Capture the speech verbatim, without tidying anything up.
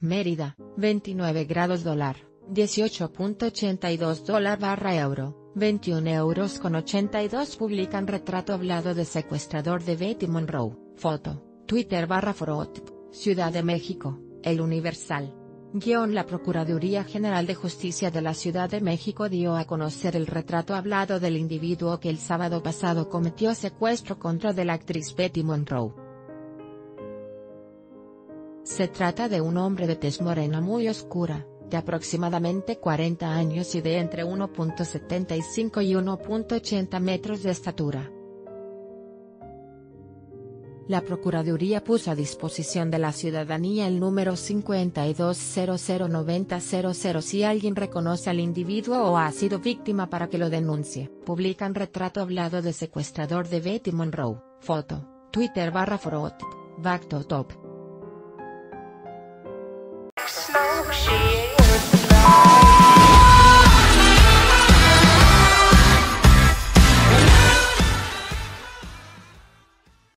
Mérida, veintinueve grados dólar, dieciocho punto ochenta y dos dólar barra euro, veintiún euros con ochenta y dos. Publican retrato hablado de secuestrador de Betty Monroe, foto, Twitter barra ForoTv, Ciudad de México, El Universal. Guión La Procuraduría General de Justicia de la Ciudad de México dio a conocer el retrato hablado del individuo que el sábado pasado cometió secuestro contra de la actriz Betty Monroe. Se trata de un hombre de tez morena muy oscura, de aproximadamente cuarenta años y de entre uno punto setenta y cinco y uno punto ochenta metros de estatura. La Procuraduría puso a disposición de la ciudadanía el número cinco dos cero cero nueve cero cero si alguien reconoce al individuo o ha sido víctima para que lo denuncie. Publican retrato hablado de secuestrador de Betty Monroe, foto, Twitter barra ForoTv, Backtop.